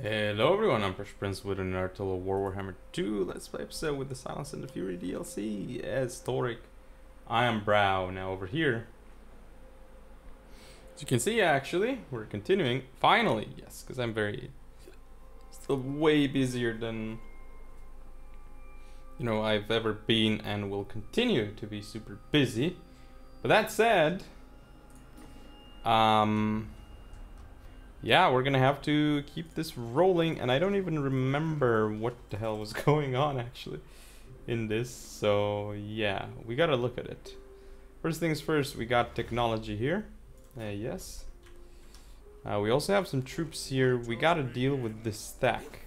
Hello everyone, I'm Prince with another Total War: Warhammer 2 Let's Play episode with the Silence and the Fury DLC as Thorek Ironbrow. Now over here, as you can see, actually we're continuing, finally, yes, because I'm still way busier than, you know, I've ever been and will continue to be super busy. But that said, yeah, we're gonna have to keep this rolling, and I don't even remember what the hell was going on actually in this, so yeah, we gotta look at it. First things first, we got technology here, yes. We also have some troops here. We gotta deal with this stack.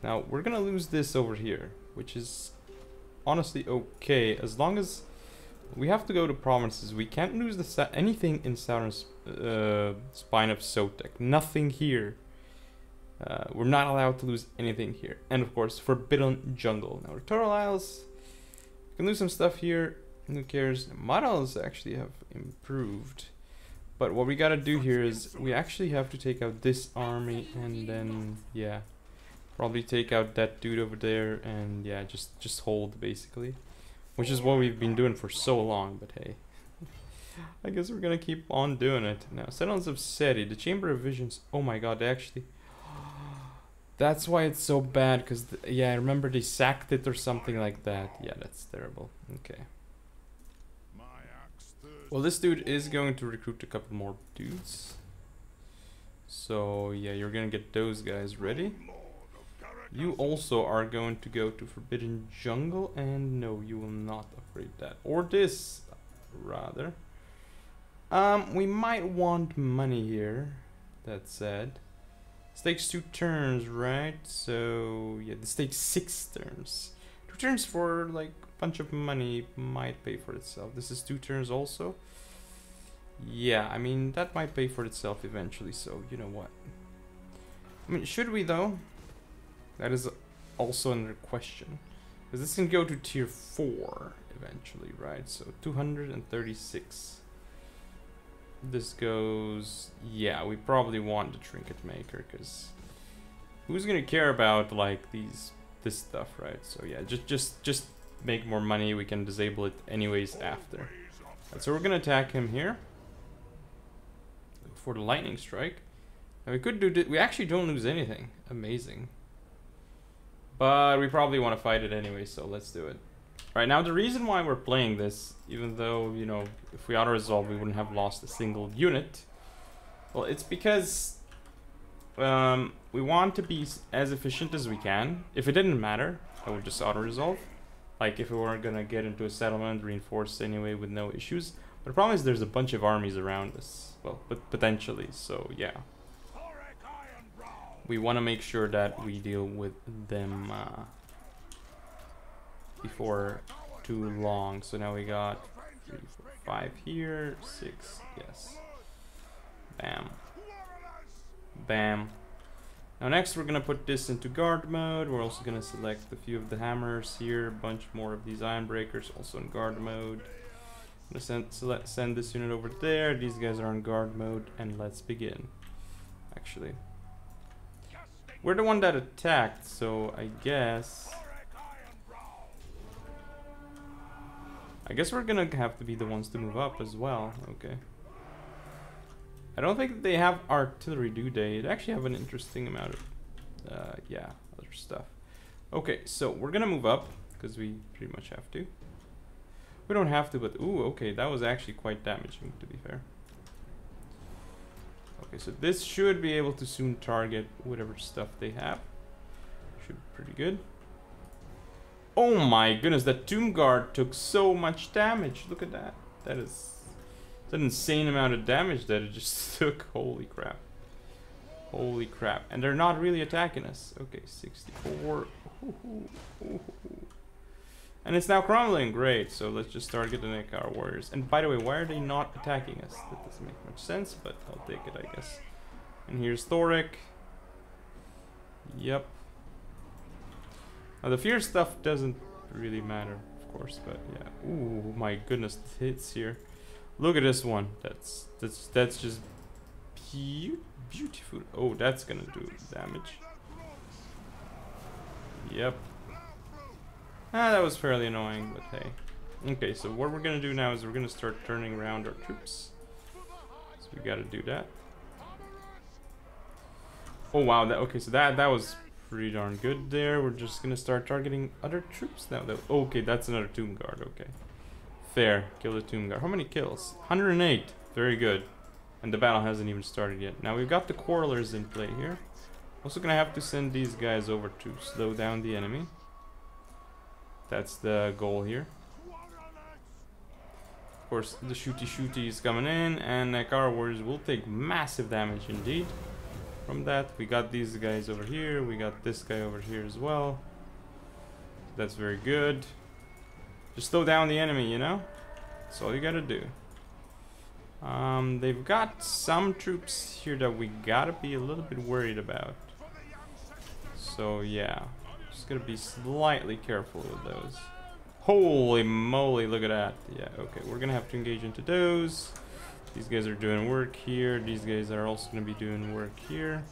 Now, we're gonna lose this over here, which is honestly okay, as long as we have to go to provinces. We can't lose anything in Southern Spine of Sotek. Nothing here. We're not allowed to lose anything here. And of course, Forbidden Jungle. Now, Tural Isles. We can lose some stuff here. Who cares? Mud Isles actually have improved. But what we gotta do here is we actually have to take out this army, and then, yeah, probably take out that dude over there, and yeah, just hold basically. Which is what we've been doing for so long, but hey. I guess we're gonna keep on doing it. Now, Sentinels of Seti, the Chamber of Visions. Oh my god, they actually... That's why it's so bad, because... Yeah, I remember they sacked it or something like that. Yeah, that's terrible. Okay. Well, this dude is going to recruit a couple more dudes. So, yeah, you're gonna get those guys ready. You also are going to go to Forbidden Jungle, and no, you will not upgrade that. Or this, rather. We might want money here, that said. This takes 2 turns, right? So, yeah, this takes 6 turns. 2 turns for, like, a bunch of money might pay for itself. This is 2 turns also. Yeah, I mean, that might pay for itself eventually, so you know what. I mean, should we, though? That is also another question, because this can go to tier 4 eventually, right? So 236. This goes, yeah, we probably want the trinket maker, because who's gonna care about like this stuff, right? So yeah, just make more money. We can disable it anyways after. Right, so we're gonna attack him here for the lightning strike. And we could do we actually don't lose anything. Amazing. But we probably want to fight it anyway, so let's do it. Right now, the reason why we're playing this, even though, you know, if we auto-resolve, we wouldn't have lost a single unit. Well, it's because we want to be as efficient as we can. If it didn't matter, I would just auto-resolve. Like, if we weren't going to get into a settlement, reinforced anyway with no issues. But the problem is there's a bunch of armies around us. Well, but potentially, so yeah. We want to make sure that we deal with them before too long. So now we got 3, 4, 5 here, 6, yes. Bam. Bam. Now next we're going to put this into guard mode. We're also going to select a few of the hammers here, a bunch more of these iron breakers also in guard mode. I'm going to send this unit over there. These guys are on guard mode, and let's begin. Actually, we're the one that attacked, so I guess we're gonna have to be the ones to move up as well. Okay. I don't think they have artillery, do they? They actually have an interesting amount of, yeah, other stuff. Okay, so we're gonna move up, because we pretty much have to. We don't have to, but, ooh, okay, that was actually quite damaging, to be fair. Okay, so this should be able to soon target whatever stuff they have. Should be pretty good. Oh my goodness, that Tomb Guard took so much damage. Look at that. That is an insane amount of damage that it just took. Holy crap. Holy crap. And they're not really attacking us. Okay, 64. And it's now crumbling. Great. So let's just target the Nekar warriors. And by the way, why are they not attacking us? That doesn't make much sense, but I'll take it, I guess. And here's Thorek. Yep. Now the fear stuff doesn't really matter, of course, but yeah. Ooh, my goodness, the hits here. Look at this one. That's just Beautiful. Oh, that's gonna do damage. Yep. Ah, that was fairly annoying, but hey. Okay, so what we're gonna do now is we're gonna start turning around our troops. So we gotta do that. Oh wow, that, okay, so that was pretty darn good there. We're just gonna start targeting other troops now. That, okay, that's another Tomb Guard, okay. Fair, kill the Tomb Guard. How many kills? 108, very good. And the battle hasn't even started yet. Now we've got the Quarrelers in play here. Also gonna have to send these guys over to slow down the enemy. That's the goal here. Of course, the shooty is coming in, and our warriors will take massive damage indeed from that. We got these guys over here, we got this guy over here as well. That's very good. Just slow down the enemy, you know? That's all you gotta do. They've got some troops here that we gotta be a little bit worried about. So yeah, just gotta be slightly careful with those. Holy moly, look at that. Yeah, okay, we're gonna have to engage into those. These guys are doing work here. These guys are also gonna be doing work here.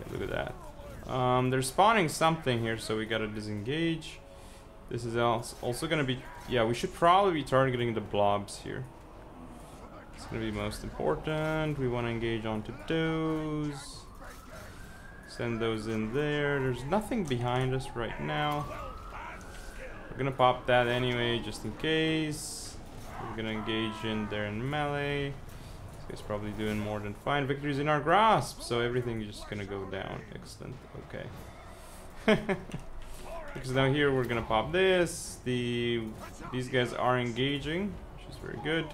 Okay, look at that. They're spawning something here, so we gotta disengage. This is also gonna be... yeah, we should probably be targeting the blobs here. It's gonna be most important. We wanna engage onto those. Send those in there. There's nothing behind us right now. We're gonna pop that anyway, just in case. We're gonna engage in there in melee. This guy's probably doing more than fine. Victory's in our grasp, so everything's just gonna go down. Excellent, okay. Because now here we're gonna pop this. These guys are engaging, which is very good.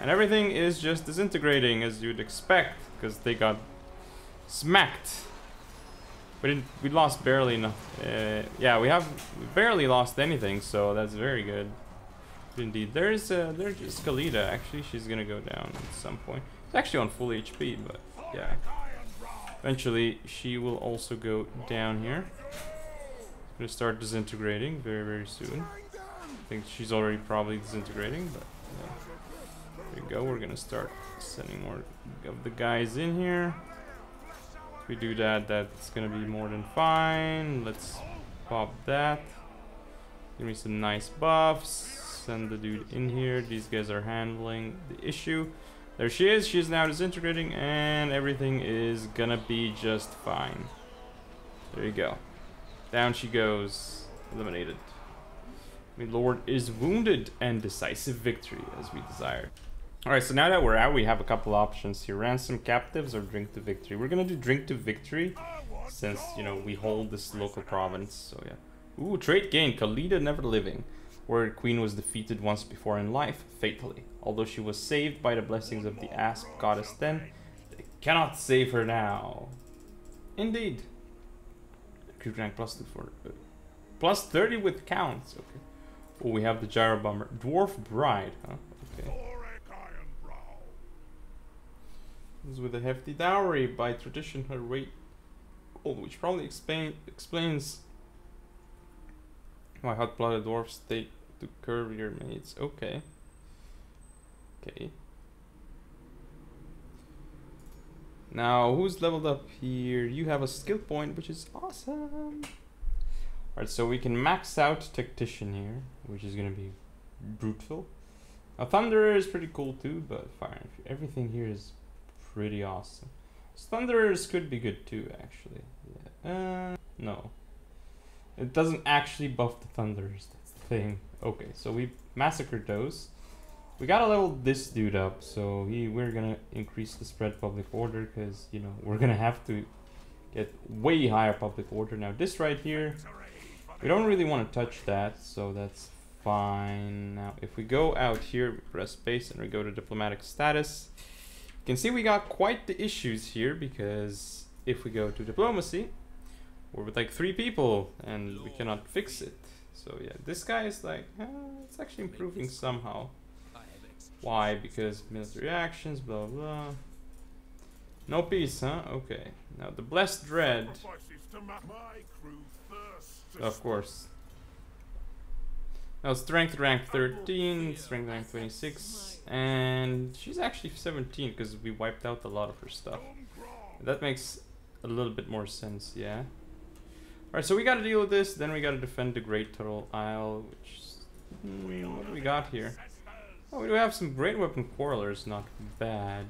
And everything is just disintegrating, as you'd expect, because they got smacked. We lost barely enough. Yeah, we barely lost anything, so that's very good. Indeed, there's Khalida, actually. She's gonna go down at some point. It's actually on full HP, but yeah. Eventually, she will also go down here. Gonna start disintegrating very, very soon. I think she's already probably disintegrating, but yeah. There we go, we're gonna start sending more of the guys in here. If we do that, that's gonna be more than fine. Let's pop that. Give me some nice buffs. Send the dude in here. These guys are handling the issue. There she is, she's now disintegrating, and everything is gonna be just fine. There you go. Down she goes, eliminated. My lord is wounded, and decisive victory as we desired. Alright, so now that we're out, we have a couple options here. Ransom captives or drink to victory. We're gonna do drink to victory, since, you know, we hold this local province, so yeah. Ooh, trait gain, Khalida never living. Warrior Queen was defeated once before in life, fatally. Although she was saved by the blessings of the Asp Goddess then, they cannot save her now. Indeed. Creep rank plus 30 with counts, okay. Oh, we have the Gyro Bomber. Dwarf Bride, huh? Okay. With a hefty dowry, by tradition her weight, oh, which probably explains why hot-blooded dwarfs take to curvier maids. Okay. Okay. Now, who's leveled up here? You have a skill point, which is awesome. Alright, so we can max out Tactician here, which is gonna be brutal. Now, Thunderer is pretty cool too, but fire. Everything here is pretty awesome. Thunderers could be good too, actually. Yeah. No. It doesn't actually buff the Thunderers, that's the thing. Okay, so we massacred those. We gotta level this dude up, so we're gonna increase the spread public order, because, you know, we're gonna have to get way higher public order. Now this right here, we don't really want to touch that, so that's fine. Now if we go out here, we press space and we go to diplomatic status. You can see we got quite the issues here, because if we go to diplomacy, we're with like 3 people and we cannot fix it. So yeah, this guy is like, it's actually improving somehow. Why? Because military actions, blah blah. No peace, huh? Okay. Now the blessed dread. Of course. No, strength rank 13, strength rank 26, and she's actually 17 because we wiped out a lot of her stuff. That makes a little bit more sense, yeah. Alright, so we gotta deal with this, then we gotta defend the Great Turtle Isle, which is, what do we got here? Oh, we do have some Great Weapon Quarrelers, not bad.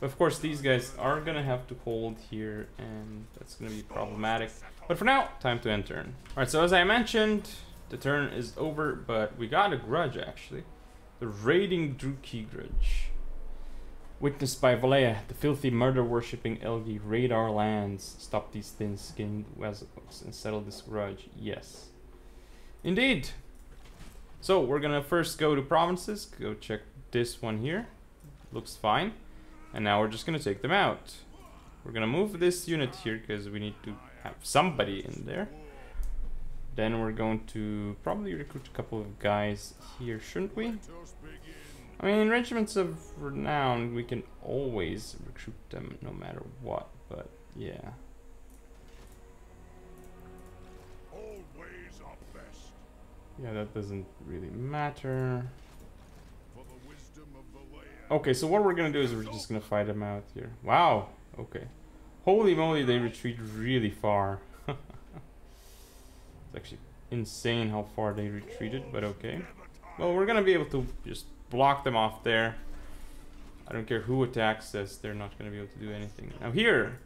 But of course these guys are gonna have to hold here, and that's gonna be problematic. But for now, time to end turn. Alright, so as I mentioned, the turn is over, but we got a grudge actually. The Raiding Druki Grudge. Witnessed by Valea, the filthy murder-worshipping Elgi, raid our lands. Stop these thin-skinned Wezlocks and settle this grudge. Yes. Indeed. So we're gonna first go to provinces. Go check this one here. Looks fine. And now we're just gonna take them out. We're gonna move this unit here because we need to have somebody in there. Then we're going to probably recruit a couple of guys here, shouldn't we? I mean, regiments of renown, we can always recruit them no matter what, but yeah. Always our best. Yeah, that doesn't really matter. Okay, so what we're gonna do is we're just gonna fight them out here. Wow, okay. Holy moly, they retreat really far. It's actually insane how far they retreated, but okay. Well, we're gonna be able to just block them off there. I don't care who attacks us, they're not gonna be able to do anything. Now here,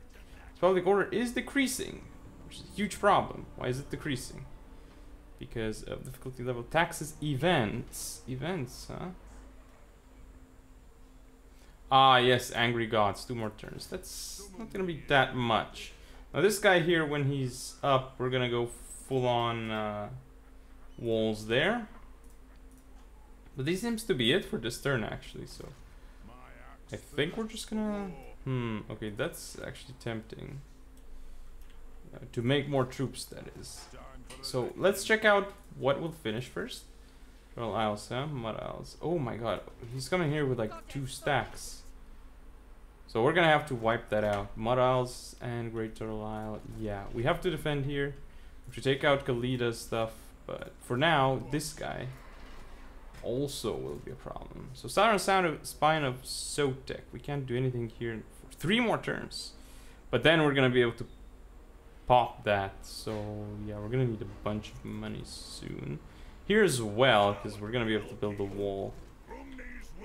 public order is decreasing, which is a huge problem. Why is it decreasing? Because of difficulty level, taxes, events. Events, huh? Ah, yes, angry gods, 2 more turns. That's not gonna be that much. Now this guy here, when he's up, we're gonna go full on walls there. But this seems to be it for this turn actually, so I think we're just gonna... okay, that's actually tempting. To make more troops, that is. So let's check out what will finish first. Total Isles, huh? Mud Isles. Oh my god, he's coming here with like 2 stacks. So we're gonna have to wipe that out. Mud Isles and Great Turtle Isle. Yeah, we have to defend here. We should take out Khalida's stuff, but for now, this guy also will be a problem. So Siren Sound of Spine of Sotek. We can't do anything here for 3 more turns. But then we're gonna be able to pop that. So yeah, we're gonna need a bunch of money soon. Here as well, because we're gonna be able to build a wall.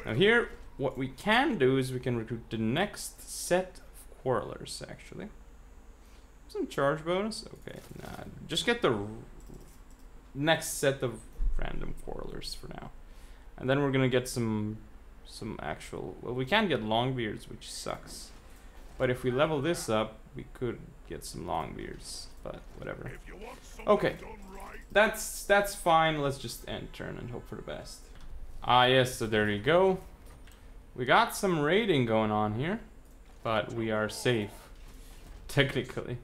Now here, what we can do is we can recruit the next set of quarrelers, actually. Some charge bonus? Okay, nah. Just get the next set of random quarrelers for now. And then we're gonna get some actual... Well, we can get Longbeards, which sucks. But if we level this up, we could get some Longbeards, but whatever. Okay. That's fine. Let's just end turn and hope for the best. Ah yes, so there you go. We got some raiding going on here, but we are safe technically.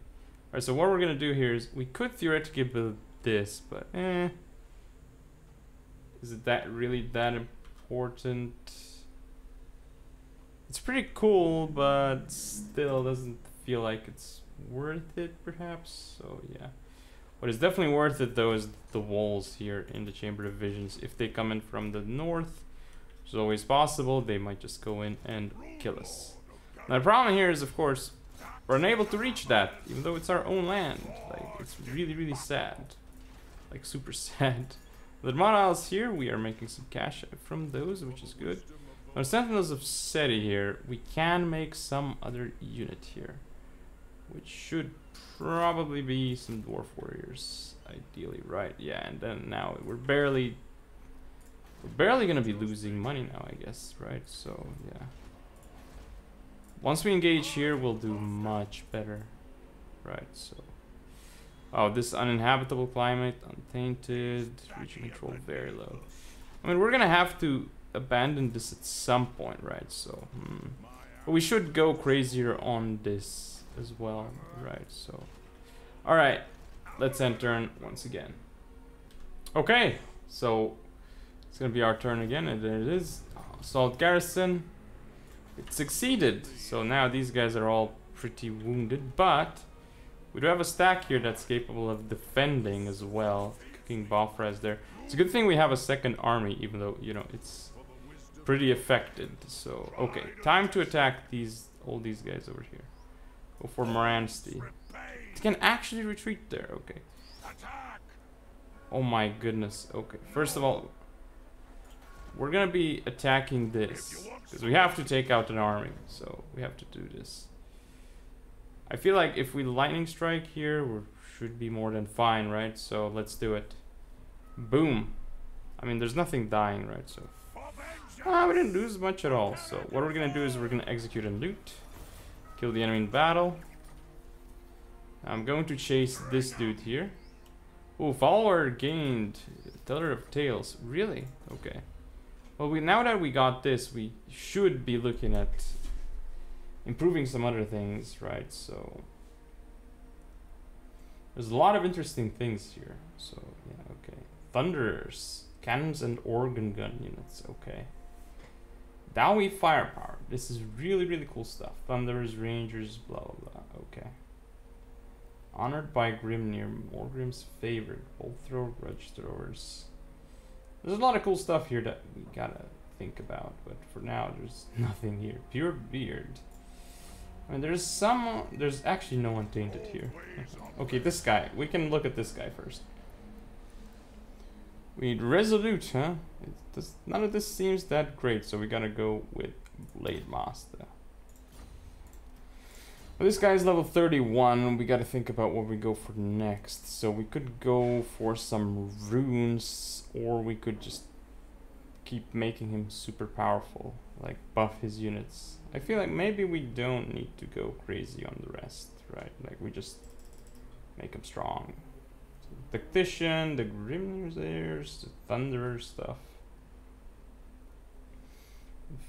All right, so what we're gonna do here is we could theoretically build this, but is it that really that important? It's pretty cool, but still doesn't feel like it's worth it, perhaps. So yeah. What is definitely worth it though is the walls here in the Chamber of Visions. If they come in from the north, which is always possible, they might just go in and kill us. Now the problem here is, of course, we're unable to reach that, even though it's our own land. Like, it's really, really sad. Like, super sad. The Mud Isles here, we are making some cash from those, which is good. Now Sentinels of Seti here, we can make some other unit here, which should probably be some Dwarf Warriors, ideally, right? Yeah, and then now we're barely gonna be losing money now, I guess, right? So yeah, once we engage here, we'll do much better, right? So oh, this uninhabitable climate, untainted, region control very low. I mean, we're gonna have to abandon this at some point, right? So but we should go crazier on this as well, right? So all right, let's end turn once again. Okay, so it's gonna be our turn again, and there it is. Assault garrison, it succeeded. So now these guys are all pretty wounded, but we do have a stack here that's capable of defending as well, King Balfraz there. It's a good thing we have a second army, even though, you know, it's pretty affected. So, okay, time to attack these, all these guys over here. Go for Moransti. They can actually retreat there, okay. Oh my goodness, okay. First of all, we're gonna be attacking this, because we have to take out an army, so we have to do this. I feel like if we lightning strike here, we should be more than fine, right? So let's do it. Boom. I mean, there's nothing dying, right? So we didn't lose much at all. So what we're gonna do is we're gonna execute and loot. Kill the enemy in battle. I'm going to chase this dude here. Oh, follower gained. Teller of Tales. Really? Okay. Well, we, now that we got this, we should be looking at improving some other things, right? So there's a lot of interesting things here. So yeah, okay. Thunderers, cannons and organ gun units. Okay. Dawi firepower. This is really, really cool stuff. Thunderers, rangers, blah blah blah. Okay. Honored by Grimnir, Morgrim's favorite. Bolt Thrower, Grudge Throwers. There's a lot of cool stuff here that we gotta think about, but for now there's nothing here. Pure Beard. I mean, there's some... There's actually no untainted here. Okay, this guy. We can look at this guy first. We need Resolute, huh? None of this seems that great, so we gotta go with Blade Master. Well, this guy's level 31. We gotta think about what we go for next. So we could go for some runes, or we could just keep making him super powerful, like buff his units. I feel like maybe we don't need to go crazy on the rest, right? Like, we just make him strong. So, the Tactician, the Grimnir's, the Thunderer stuff.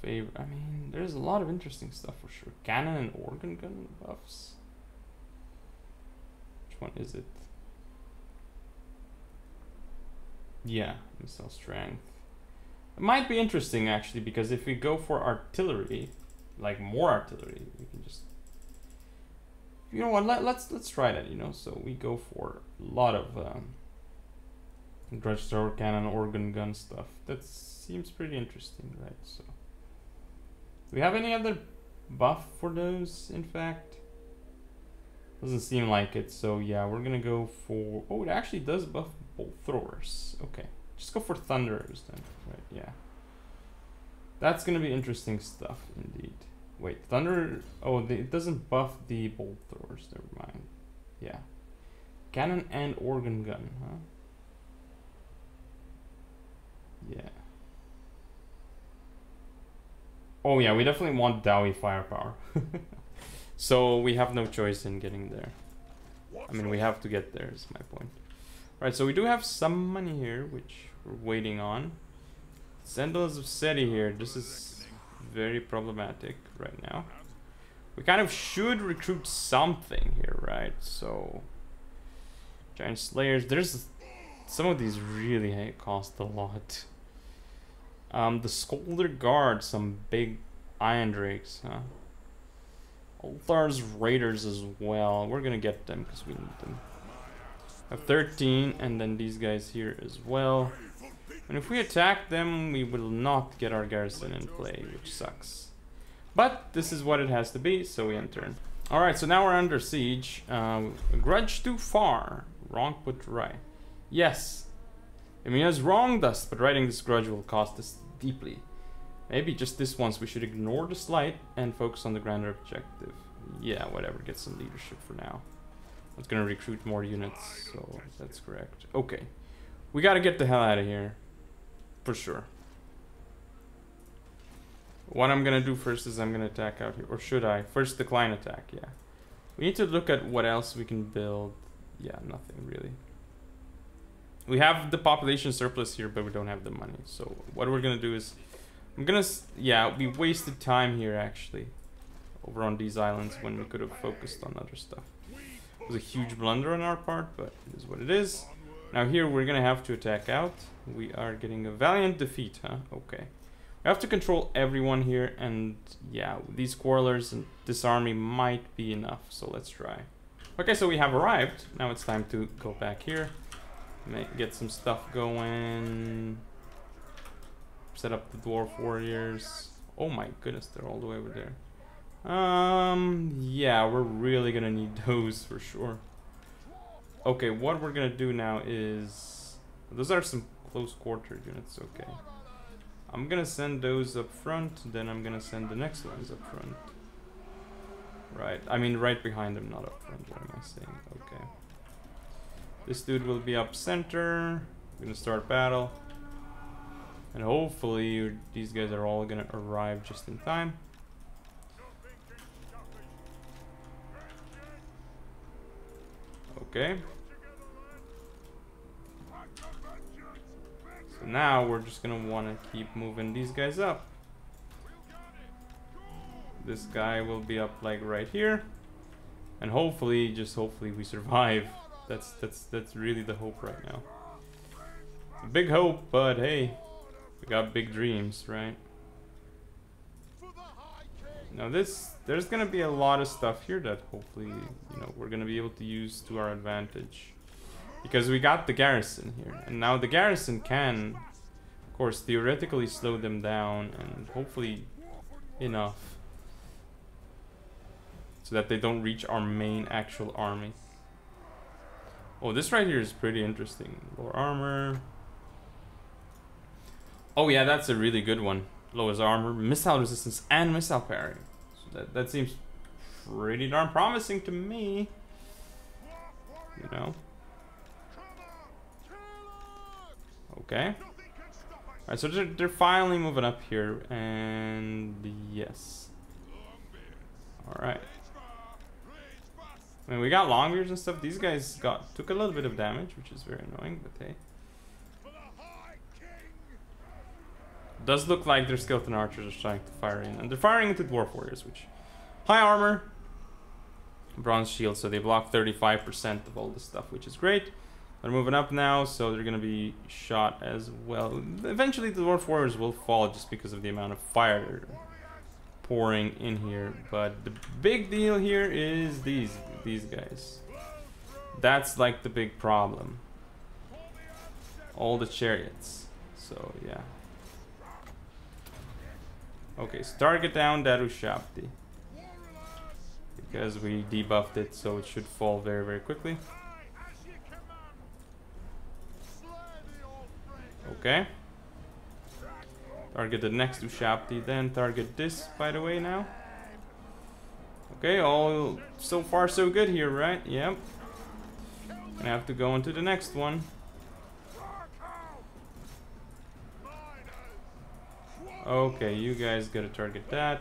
I mean, there's a lot of interesting stuff for sure. Cannon and organ gun buffs. Which one is it? Yeah, missile strength. It might be interesting actually, because if we go for artillery, like more artillery, we can just, you know what? Let's try that. You know, so we go for a lot of Grudge Thrower, cannon, organ gun stuff. That seems pretty interesting, right? So, do we have any other buff for those, in fact? Doesn't seem like it, so yeah, we're gonna go for... Oh, it actually does buff Bolt Throwers. Okay, just go for Thunderers then, right? Yeah. That's gonna be interesting stuff, indeed. Wait, Thunder... Oh, it doesn't buff the Bolt Throwers, never mind. Yeah. Cannon and organ gun, huh? Yeah. Oh yeah, we definitely want Dawi firepower. So we have no choice in getting there. I mean, we have to get there, is my point. Alright, so we do have some money here, which we're waiting on. Sentinels of Seti here. This is very problematic right now. We kind of should recruit something here, right? So... Giant Slayers. There's... Some of these really cost a lot. The Skolder Guard, some big Iron Drakes, huh? Ulthar's Raiders as well. We're gonna get them because we need them. I have 13, and then these guys here as well. And if we attack them, we will not get our garrison in play, which sucks. But this is what it has to be, so we enter. Alright, so now we're under siege. Grudge too far. Wrong put right. Yes, Emina has wronged us, but righting this grudge will cost us deeply. Maybe just this once we should ignore the slight and focus on the grander objective. Yeah, whatever, get some leadership for now. I was gonna recruit more units, so that's correct. Okay, we gotta get the hell out of here, for sure. What I'm gonna do first is I'm gonna attack out here, or should I? First decline attack, yeah. We need to look at what else we can build. Yeah, nothing really. We have the population surplus here, but we don't have the money. So what we're gonna do is, I'm gonna, yeah, we wasted time here actually, over on these islands when we could have focused on other stuff. It was a huge blunder on our part, but it is what it is. Now here we're gonna have to attack out. We are getting a valiant defeat, huh? Okay. We have to control everyone here, and yeah, these quarrelers and this army might be enough. So let's try. Okay, so we have arrived. Now it's time to go back here. Get some stuff going. Set up the Dwarf Warriors. Oh my goodness, they're all the way over there. Yeah, we're really gonna need those for sure. Okay, what we're gonna do now is... Those are some close quarter units, okay. I'm gonna send those up front, then I'm gonna send the next ones up front. Right, I mean right behind them, not up front, what am I saying? Okay. This dude will be up center. We're gonna start battle. And hopefully these guys are all gonna arrive just in time. Okay. So now we're just gonna wanna keep moving these guys up. This guy will be up like right here. And hopefully, just hopefully we survive. That's really the hope right now. It's a big hope, but hey, we got big dreams, right? Now this, there's gonna be a lot of stuff here that hopefully, you know, we're gonna be able to use to our advantage. Because we got the garrison here, and now the garrison can, of course, theoretically slow them down, and hopefully enough so that they don't reach our main actual army. Oh, this right here is pretty interesting. Lower armor. Oh yeah, that's a really good one. Lowers armor, missile resistance, and missile parry. So that seems pretty darn promising to me. You know. Okay. Alright, so they're finally moving up here, and yes. Alright. I mean, we got Longbeards and stuff. These guys took a little bit of damage, which is very annoying, but hey. Does look like their Skeleton Archers are trying to fire in, and they're firing into Dwarf Warriors, which... High armor, bronze shield, so they block 35% of all this stuff, which is great. They're moving up now, so they're gonna be shot as well. Eventually the Dwarf Warriors will fall just because of the amount of fire they're pouring in here, but the big deal here is these guys. That's like the big problem. All the chariots, so yeah. Okay, so target down that Ushabti. Because we debuffed it, so it should fall very, very quickly. Okay. Target the next Ushabti, then target this, by the way, now. Okay, all so far so good here, right? Yep. Gonna have to go into the next one. Okay, you guys gotta target that.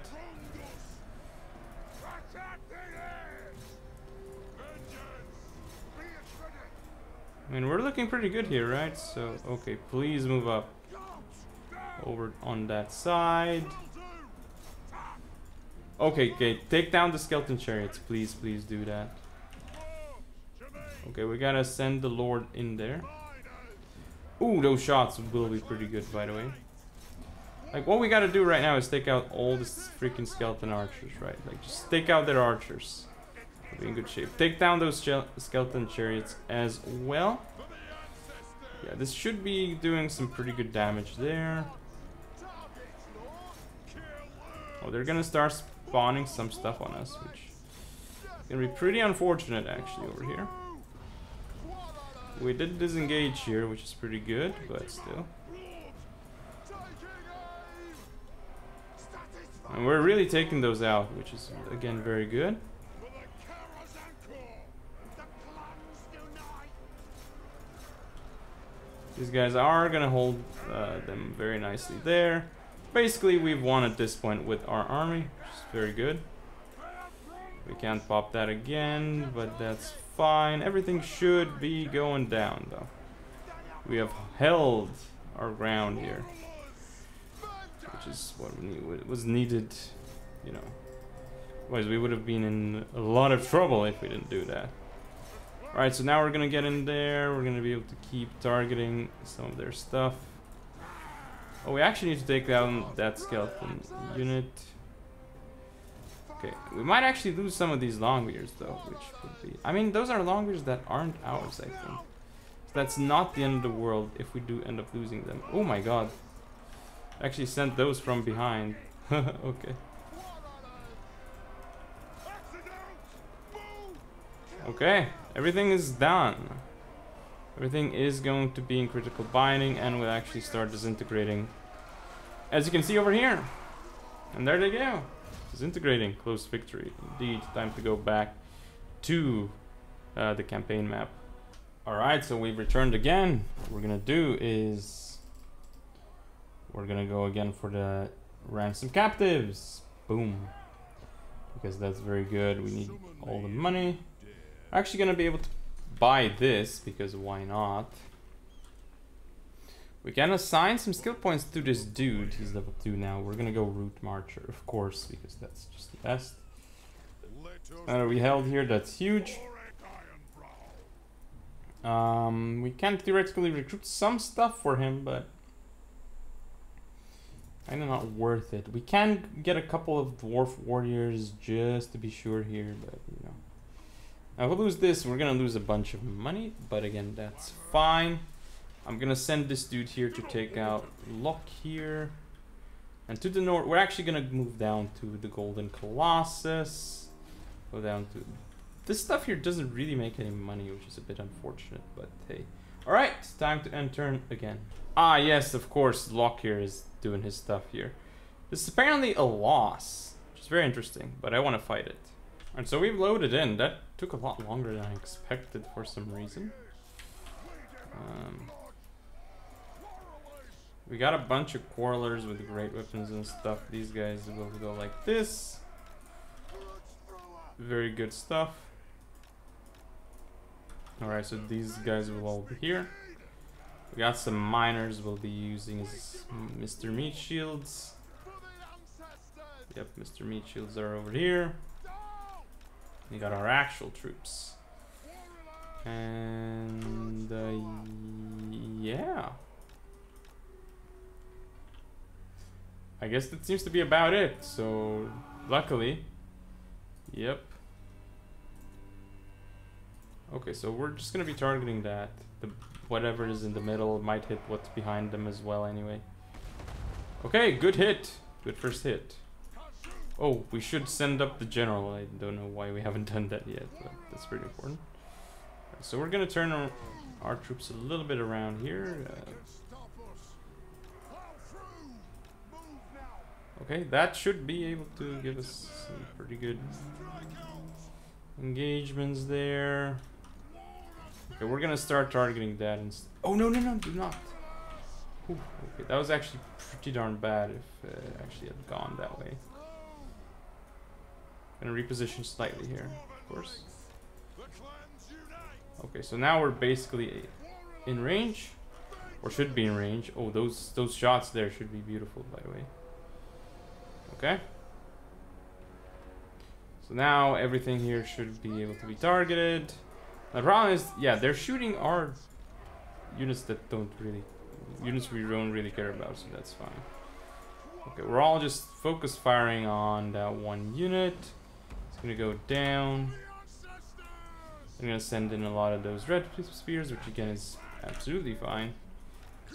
I mean, we're looking pretty good here, right? So, okay, please move up over on that side. Okay, take down the skeleton chariots. Please, please do that. Okay, we gotta send the Lord in there. Ooh, those shots will be pretty good, by the way. Like, what we gotta do right now is take out all the freaking skeleton archers, right? Like, just take out their archers. We'll be in good shape. Take down those skeleton chariots as well. Yeah, this should be doing some pretty good damage there. Oh, they're gonna start spawning some stuff on us, which is gonna be pretty unfortunate, actually, over here. We did disengage here, which is pretty good, but still. And we're really taking those out, which is, again, very good. These guys are going to hold them very nicely there. Basically, we've won at this point with our army, which is very good. We can't pop that again, but that's fine. Everything should be going down, though. We have held our ground here. Which is what was needed, you know. Otherwise, we would have been in a lot of trouble if we didn't do that. Alright, so now we're gonna get in there. We're gonna be able to keep targeting some of their stuff. Oh, we actually need to take down that skeleton unit. Okay, we might actually lose some of these Longbeards, though, which would be... I mean, those are Longbeards that aren't ours, I think. That's not the end of the world if we do end up losing them. Oh my god. I actually sent those from behind. Okay. Okay, everything is done. Everything is going to be in critical binding and will actually start disintegrating. As you can see over here. And there they go. Disintegrating. Close victory. Indeed, time to go back to the campaign map. Alright, so we've returned again. What we're gonna do is... we're gonna go again for the ransom captives. Boom. Because that's very good. We need all the money. We're actually gonna be able to buy this, because why not? We can assign some skill points to this dude. He's level 2 now. We're gonna go Root Marcher, of course, because that's just the best. Are we held here? That's huge. We can theoretically recruit some stuff for him, but kind of not worth it. We can get a couple of Dwarf Warriors just to be sure here, but you know. Now if we lose this, we're gonna lose a bunch of money, but again, that's fine. I'm gonna send this dude here to take out Lokhir. And to the north, we're actually gonna move down to the Golden Colossus. Go down to... this stuff here doesn't really make any money, which is a bit unfortunate, but hey. Alright, it's time to end turn again. Ah yes, of course, Lokhir is doing his stuff here. This is apparently a loss, which is very interesting, but I want to fight it. Alright, so we've loaded in. That took a lot longer than I expected for some reason. We got a bunch of Quarrelers with great weapons and stuff. These guys will go like this. Very good stuff. Alright, so these guys will all be here. We got some miners we'll be using as Mr. Meat Shields. Yep, Mr. Meat Shields are over here. We got our actual troops. And... yeah. I guess that seems to be about it, so... luckily. Yep. Okay, so we're just gonna be targeting that. Whatever is in the middle might hit what's behind them as well anyway. Okay, good hit! Good first hit. Oh, we should send up the general. I don't know why we haven't done that yet, but that's pretty important. Right, so we're gonna turn our troops a little bit around here. Okay, that should be able to give us some pretty good engagements there. Okay, we're gonna start targeting that instead. Oh, no, no, no, do not. Ooh, okay, that was actually pretty darn bad if it actually had gone that way. Gonna reposition slightly here, of course. Okay, so now we're basically in range, or should be in range. Oh, those shots there should be beautiful, by the way. Okay. So now everything here should be able to be targeted. The problem is, yeah, they're shooting our units that we don't really care about, so that's fine. Okay, we're all just focus firing on that one unit. It's gonna go down. I'm gonna send in a lot of those red spears, which again is absolutely fine.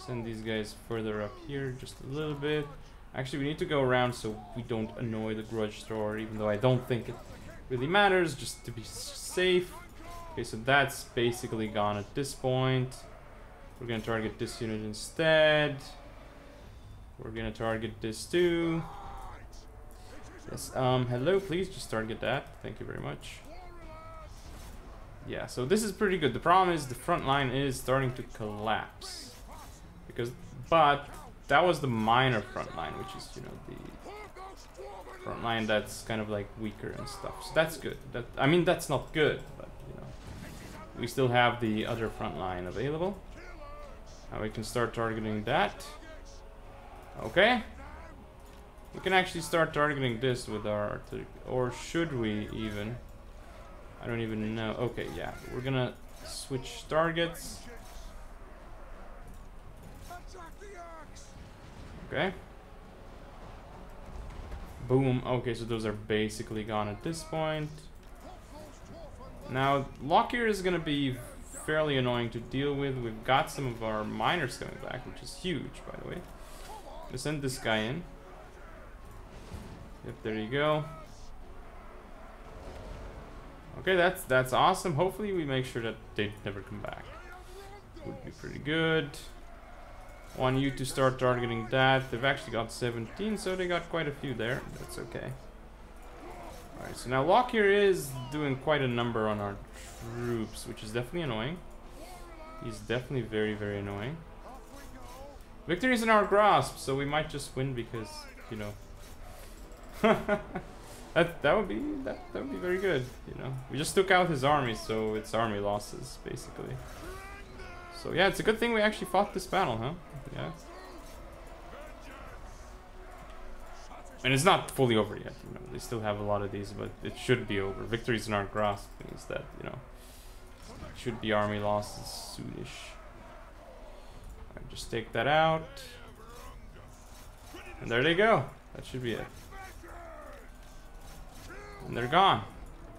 Send these guys further up here just a little bit. Actually, we need to go around so we don't annoy the Grudge Thrower, even though I don't think it really matters, just to be safe. Okay, so that's basically gone at this point. We're gonna target this unit instead. We're gonna target this too. Yes, hello, please just target that. Thank you very much. Yeah, so this is pretty good. The problem is the front line is starting to collapse. But that was the minor front line, which is, you know, the front line that's kind of like weaker and stuff. So that's good. I mean, that's not good, but you know. We still have the other front line available. Now we can start targeting that. Okay. We can actually start targeting this with our artillery. Or should we even? I don't even know. Okay, yeah. We're gonna switch targets. Okay. Boom. Okay, so those are basically gone at this point. Now, Lokhir is gonna be fairly annoying to deal with. We've got some of our miners coming back, which is huge, by the way. Let's send this guy in. Yep, there you go. Okay, that's awesome. Hopefully we make sure that they never come back. Would be pretty good. Want you to start targeting that. They've actually got 17, so they got quite a few there. That's okay. Alright, so now Lokhir is doing quite a number on our troops, which is definitely annoying. He's definitely very, very annoying. Victory's in our grasp, so we might just win because, you know... That would be very good, you know. We just took out his army, so it's army losses, basically. So yeah, it's a good thing we actually fought this battle, huh? Yeah. And it's not fully over yet, you know. They still have a lot of these, but it should be over. Victories in our grasp means that, you know, it should be army losses soonish. Alright, just take that out. And there they go. That should be it. And they're gone.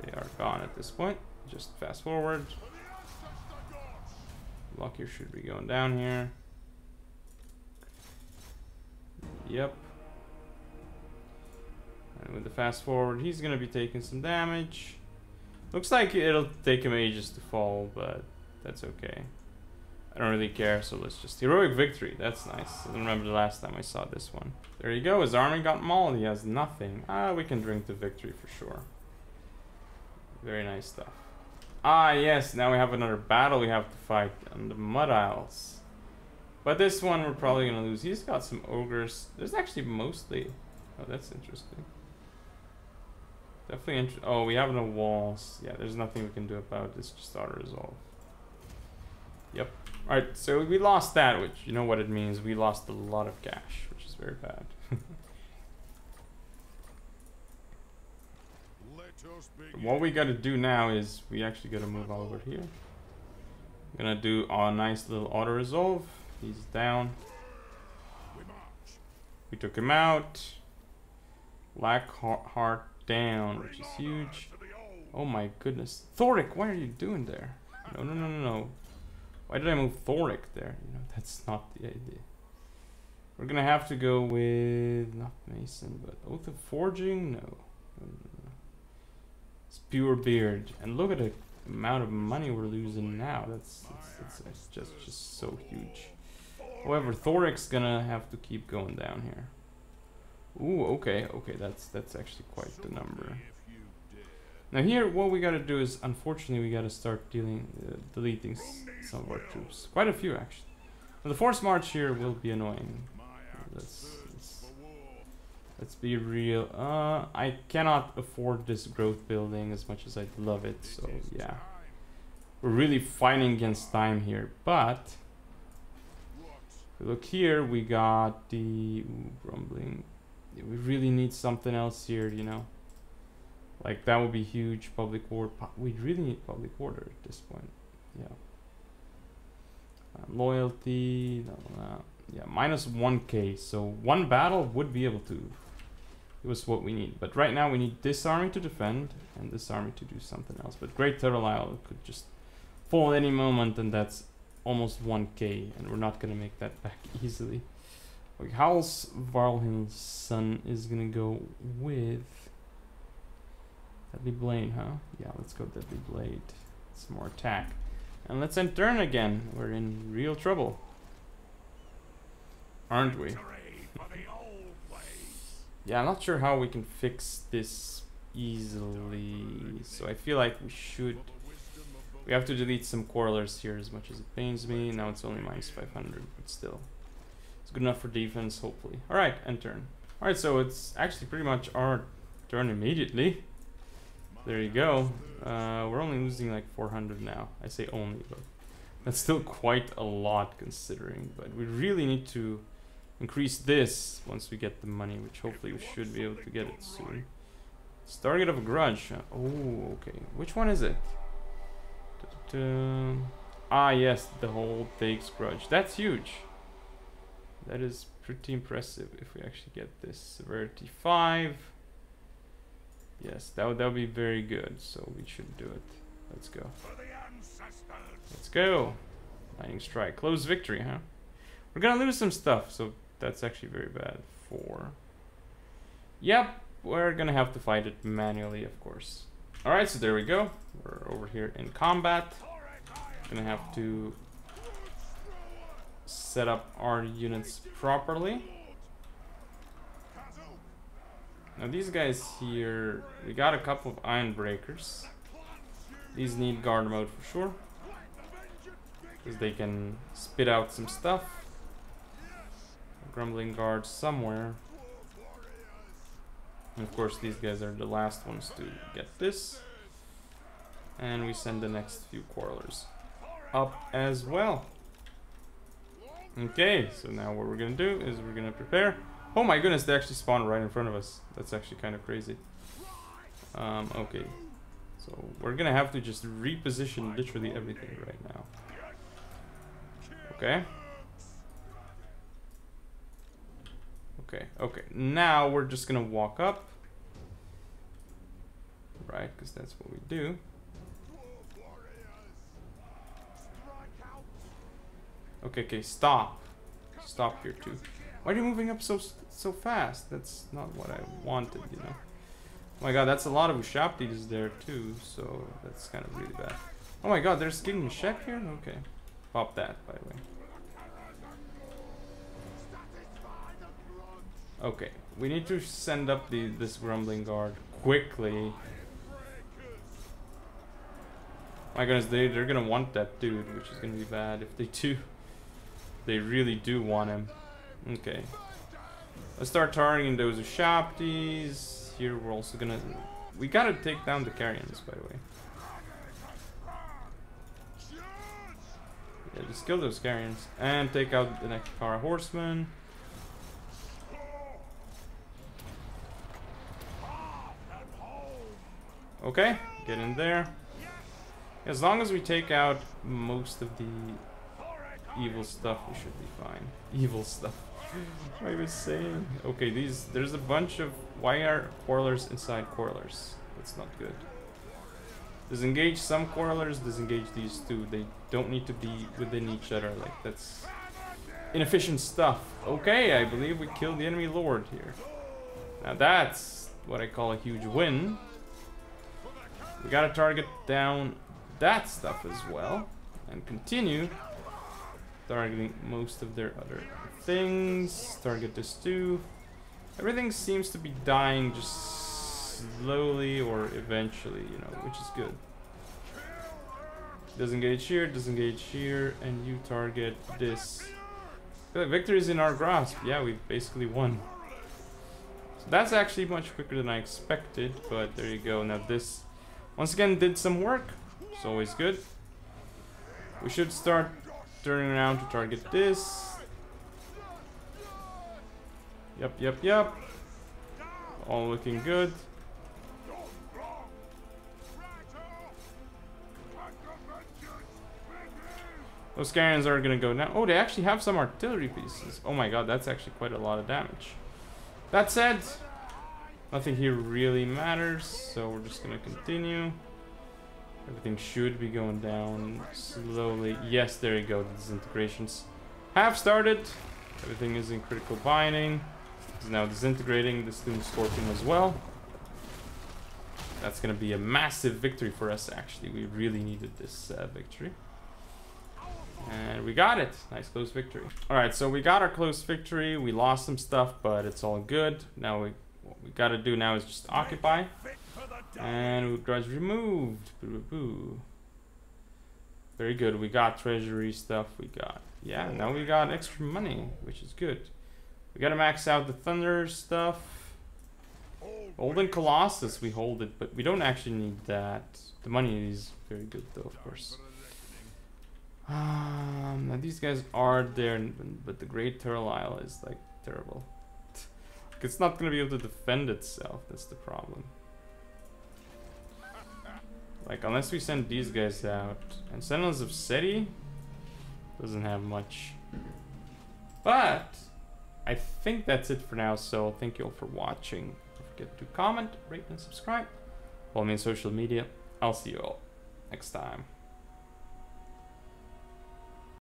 They are gone at this point. Just fast forward. Lokhir should be going down here. Yep. And with the fast forward, he's going to be taking some damage. Looks like it'll take him ages to fall, but that's okay. I don't really care, so let's just... Heroic victory. That's nice. I don't remember the last time I saw this one. There you go. His army got mauled. He has nothing. Ah, we can drink the victory for sure. Very nice stuff. Ah, yes. Now we have another battle we have to fight on the Mud Isles. But this one we're probably going to lose. He's got some ogres. There's actually mostly... Oh, that's interesting. Definitely interesting. Oh, we have no walls. Yeah, there's nothing we can do about this. Just auto-resolve. Yep. Alright, so we lost that, which, you know what it means, we lost a lot of cash, which is very bad. What we gotta do now is, we actually gotta move all over here. I'm gonna do a nice little auto-resolve. He's down. We took him out. Blackheart down, which is huge. Oh my goodness. Thorek, what are you doing there? No, no, no, no, no. Why did I move Thorek there? You know, that's not the idea. We're gonna have to go with not Mason, but Oath of Forging. No, no, no. It's Pure Beard, and look at the amount of money we're losing now. That's just so huge. However, Thorek's gonna have to keep going down here. Ooh, okay, okay, that's actually quite the number. Now here, what we gotta do is, unfortunately, we gotta start deleting some of our troops. Quite a few, actually. Now, the force march here will be annoying. Let's be real. I cannot afford this growth building as much as I'd love it, so yeah. We're really fighting against time here, but... If we look here, we got the... Ooh, grumbling. Yeah, we really need something else here, you know. Like, that would be huge. Public ward. We really need public order at this point. Yeah. Loyalty. No. Yeah, minus 1k. So one battle would be able to. It was what we need. But right now we need this army to defend and this army to do something else. But Great Turtle Isle could just fall at any moment, and that's almost 1k. And we're not going to make that back easily. Okay, Howl's Varlhin's son is going to go with... Deadly Blade, huh? Yeah, let's go Deadly Blade. It's more attack. And let's end turn again. We're in real trouble. Aren't we? Yeah, I'm not sure how we can fix this easily. So I feel like we should... We have to delete some Quarrelers here as much as it pains me. Now it's only minus 500, but still. It's good enough for defense, hopefully. Alright, end turn. Alright, so it's actually pretty much our turn immediately. There you go. We're only losing like 400 now. I say only, but that's still quite a lot considering. But we really need to increase this once we get the money, which hopefully we should be able to get it soon. It's target of a grudge. Oh, okay. Which one is it? Ah, yes, the whole takes grudge. That's huge. That is pretty impressive if we actually get this. Severity 5. Yes, that would be very good, so we should do it. Let's go. Let's go. Lightning strike. Close victory, huh? We're gonna lose some stuff, so that's actually very bad. 4. Yep, we're gonna have to fight it manually, of course. Alright, so there we go. We're over here in combat. Gonna have to set up our units properly. Now these guys here, we got a couple of Iron Breakers. These need guard mode for sure, because they can spit out some stuff. Grumbling Guard somewhere. And of course these guys are the last ones to get this. And we send the next few Quarrelers up as well. Okay, so now what we're gonna do is we're gonna prepare. Oh my goodness, they actually spawned right in front of us. That's actually kind of crazy. Okay, so we're gonna have to just reposition literally everything right now. Okay. Okay, okay. Now we're just gonna walk up. Right, because that's what we do. Okay, okay, stop. Stop here too. Why are you moving up so fast? That's not what I wanted, you know. Oh my god, that's a lot of Ushabtis there too, so that's kind of really bad. Oh my god, there's King Meshek here? Okay. Pop that, by the way. Okay, we need to send up this Grumbling Guard quickly. My goodness, they're gonna want that dude, which is gonna be bad if they do. They really do want him. Okay. Let's start targeting those Ushabtis. Here we're also gonna... We gotta take down the Carrions, by the way. Yeah, just kill those Carrions. And take out the next Kara Horseman. Okay, get in there. As long as we take out most of the evil stuff, we should be fine. Evil stuff. I was saying. Okay, there's a bunch of... Why are Quarrelers inside Quarrelers? That's not good. Disengage some Quarrelers, disengage these two. They don't need to be within each other. Like, that's inefficient stuff. Okay, I believe we killed the enemy lord here. Now that's what I call a huge win. We gotta target down that stuff as well and continue targeting most of their other things. Target this too. Everything seems to be dying just slowly or eventually, you know, which is good. Disengage here, and you target this. Victory's in our grasp. Yeah, we basically won. So that's actually much quicker than I expected, but there you go. Now this once again did some work. It's always good. We should start turning around to target this. Yep, yep, yep. All looking good. Those Carrions are gonna go now. Oh, they actually have some artillery pieces. Oh my god, that's actually quite a lot of damage. That said, nothing here really matters, so we're just gonna continue. Everything should be going down slowly. Yes, there you go. The disintegrations have started. Everything is in critical binding. It's now disintegrating. This Doom Scorpion as well. That's going to be a massive victory for us, actually. We really needed this victory. And we got it. Nice close victory. Alright, so we got our close victory. We lost some stuff, but it's all good. Now what we got to do now is just occupy. And Grudge removed. Boo, boo, boo. Very good. We got treasury stuff. We got... Yeah, now we got extra money, which is good. We gotta max out the Thunder stuff. Golden Colossus, we hold it, but we don't actually need that. The money is very good, though, of course. Now these guys are there, but the Great Turtle Isle is, like, terrible. It's not gonna be able to defend itself. That's the problem. Like, unless we send these guys out. And Sentinels of Seti doesn't have much. But I think that's it for now, so thank you all for watching. Don't forget to comment, rate, and subscribe. Follow me on social media. I'll see you all next time.